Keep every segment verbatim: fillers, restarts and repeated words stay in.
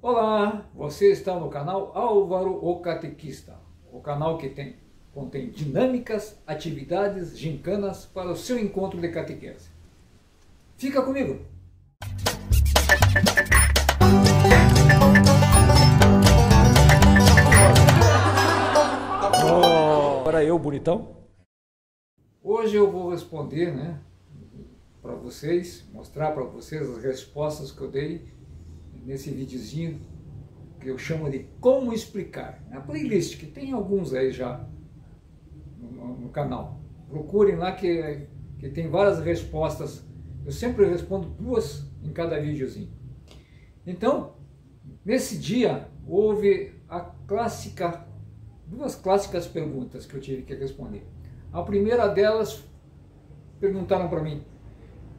Olá, você está no canal Álvaro o Catequista, o canal que tem, contém dinâmicas, atividades, gincanas para o seu encontro de catequese. Fica comigo! Agora eu, bonitão? Hoje eu vou responder, né, para vocês, mostrar para vocês as respostas que eu dei nesse videozinho que eu chamo de Como Explicar, na playlist, que tem alguns aí já no, no canal. Procurem lá que, que tem várias respostas. Eu sempre respondo duas em cada videozinho. Então, nesse dia, houve a clássica, duas clássicas perguntas que eu tive que responder. A primeira delas, perguntaram para mim,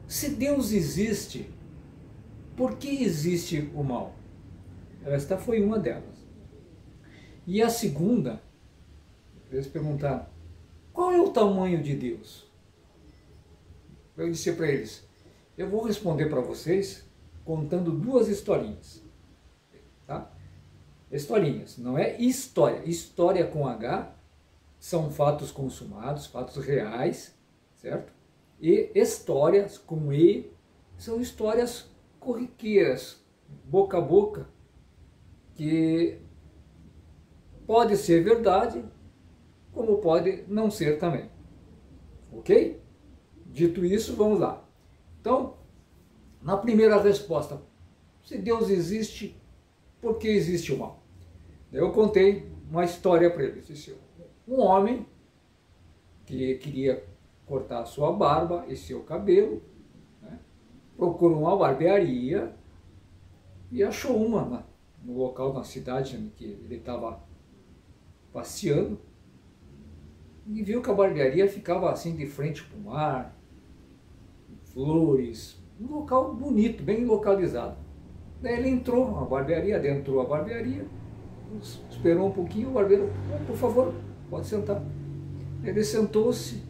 se Deus existe, por que existe o mal? Esta foi uma delas. E a segunda, eles perguntaram, qual é o tamanho de Deus? Eu disse para eles, eu vou responder para vocês contando duas historinhas. Tá? Historinhas, não é história. História com H são fatos consumados, fatos reais, certo? E histórias com E são histórias corriqueiras, boca a boca, que pode ser verdade, como pode não ser também. Ok? Dito isso, vamos lá. Então, na primeira resposta, se Deus existe, por que existe o mal? Eu contei uma história para eles. Um homem que queria cortar sua barba e seu cabelo, procurou uma barbearia e achou uma né, no local, na cidade em que ele estava passeando, e viu que a barbearia ficava assim de frente para o mar, flores, um local bonito, bem localizado. Daí ele entrou na barbearia, adentrou a barbearia, esperou um pouquinho, o barbeiro, oh, por favor, pode sentar. Ele sentou-se,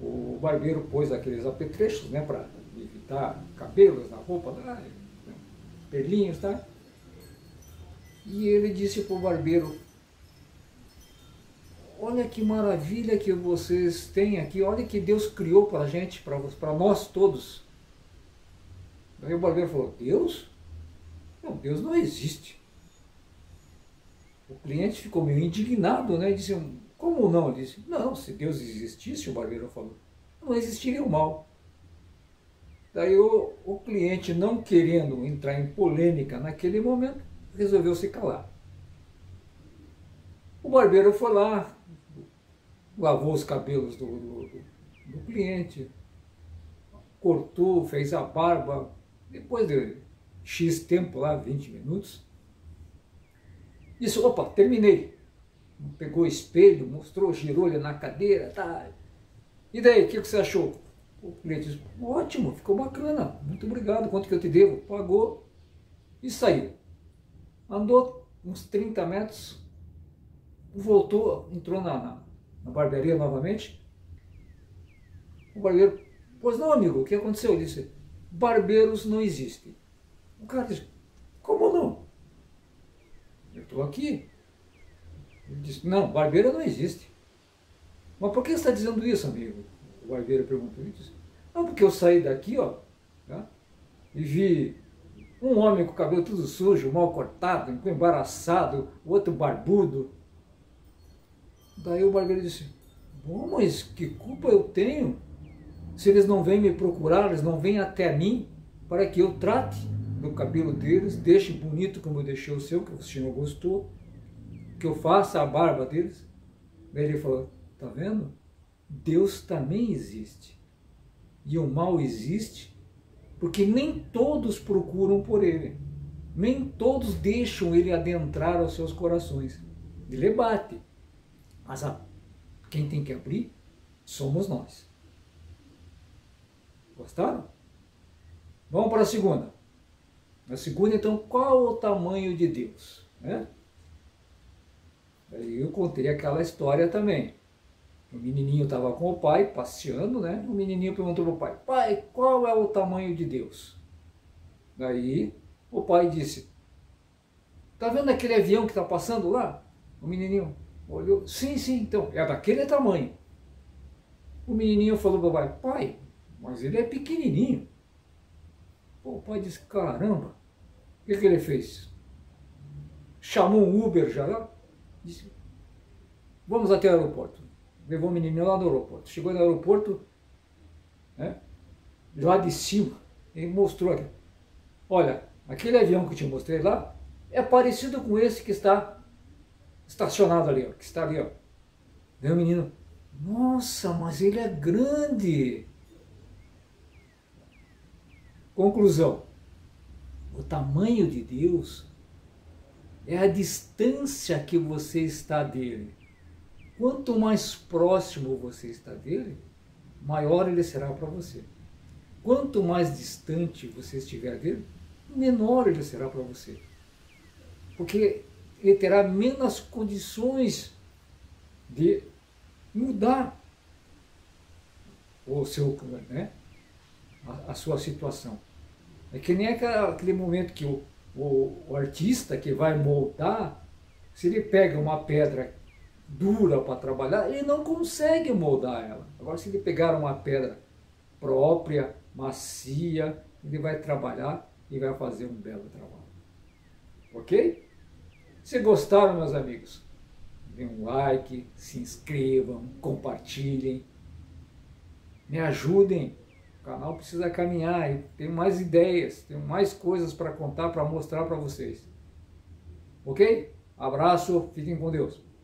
o barbeiro pôs aqueles apetrechos né, para evitar cabelos na roupa, né? Pelinhos, tá? E ele disse para o barbeiro, olha que maravilha que vocês têm aqui, olha que Deus criou para a gente, para nós todos. Daí o barbeiro falou, Deus? Não, Deus não existe. O cliente ficou meio indignado, né? E disse, como não? Ele disse, não, se Deus existisse, o barbeiro falou, não existiria o mal. Daí o, o cliente, não querendo entrar em polêmica naquele momento, resolveu se calar. O barbeiro foi lá, lavou os cabelos do, do, do cliente, cortou, fez a barba, depois de X tempo lá, vinte minutos, disse, opa, terminei. Pegou o espelho, mostrou, girou ele na cadeira, tá. E daí, o que, que você achou? O cliente disse, ótimo, ficou bacana, muito obrigado, quanto que eu te devo? Pagou e saiu. Andou uns trinta metros, voltou, entrou na, na, na barbearia novamente. O barbeiro, pois não amigo, o que aconteceu? Ele disse, barbeiros não existem. O cara disse, como não? Eu estou aqui. Ele disse, não, barbeiro não existe. Mas por que você está dizendo isso, amigo? O barbeiro perguntou e disse, não, porque eu saí daqui, ó, né, e vi um homem com o cabelo tudo sujo, mal cortado, embaraçado, outro barbudo. Daí o barbeiro disse, bom, mas que culpa eu tenho se eles não vêm me procurar, eles não vêm até mim para que eu trate do cabelo deles, deixe bonito como eu deixei o seu, que o senhor gostou, que eu faça a barba deles. Daí ele falou, tá vendo? Deus também existe, e o mal existe porque nem todos procuram por ele, nem todos deixam ele adentrar aos seus corações. Ele bate, mas a, quem tem que abrir somos nós. Gostaram? Vamos para a segunda. Na segunda, então, qual o tamanho de Deus? Né? Eu contei aquela história também. O menininho estava com o pai, passeando, né? O menininho perguntou para o pai, pai, qual é o tamanho de Deus? Daí, o pai disse, Tá vendo aquele avião que tá passando lá? O menininho olhou, sim, sim, então, é daquele tamanho. O menininho falou pro pai, pai, mas ele é pequenininho. O pai disse, caramba, o que que ele fez? Chamou um Uber já lá, disse, vamos até o aeroporto. Levou o menininho lá no aeroporto. Chegou no aeroporto, né, lá de cima, ele mostrou aqui. Olha, aquele avião que eu te mostrei lá é parecido com esse que está estacionado ali, ó, que está ali, ó. Daí o menino, nossa, mas ele é grande. Conclusão, o tamanho de Deus é a distância que você está dele. Quanto mais próximo você está dele, maior ele será para você. Quanto mais distante você estiver dele, menor ele será para você. Porque ele terá menos condições de mudar o seu, né, a, a sua situação. É que nem aquele momento que o, o, o artista que vai moldar, se ele pega uma pedra dura para trabalhar, ele não consegue moldar ela. Agora, se ele pegar uma pedra própria, macia, ele vai trabalhar e vai fazer um belo trabalho. Ok? Se gostaram, meus amigos, deem um like, se inscrevam, compartilhem, me ajudem. O canal precisa caminhar, eu tenho mais ideias, tenho mais coisas para contar, para mostrar para vocês. Ok? Abraço, fiquem com Deus.